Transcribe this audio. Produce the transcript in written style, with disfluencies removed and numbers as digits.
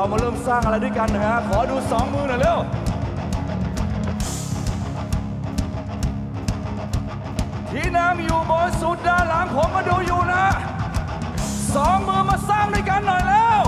เรามาเริ่มสร้างอะไรด้วยกันนะฮะขอดูสองมือหน่อยเร็วที่น้ำอยู่บนสุดด้านหลังผมมาดูอยู่นะสองมือมาสร้างด้วยกันหน่อยแล้ว